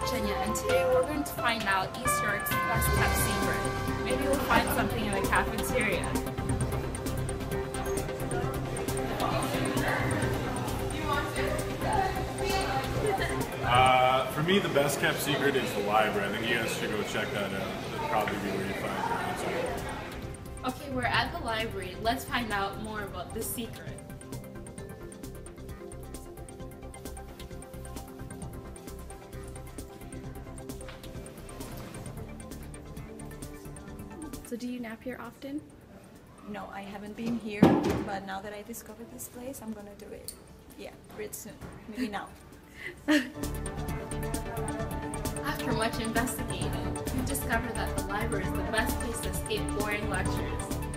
Virginia, and today we're going to find out East York's best kept secret. Maybe we'll find something in the cafeteria. For me, the best kept secret is the library. I think you guys should go check that out. That'd probably be where you find it. Okay, we're at the library. Let's find out more about the secret. So do you nap here often? No, I haven't been here, but now that I discovered this place, I'm gonna do it. Yeah, real soon. Maybe now. After much investigating, we discovered that the library is the best place to escape boring lectures.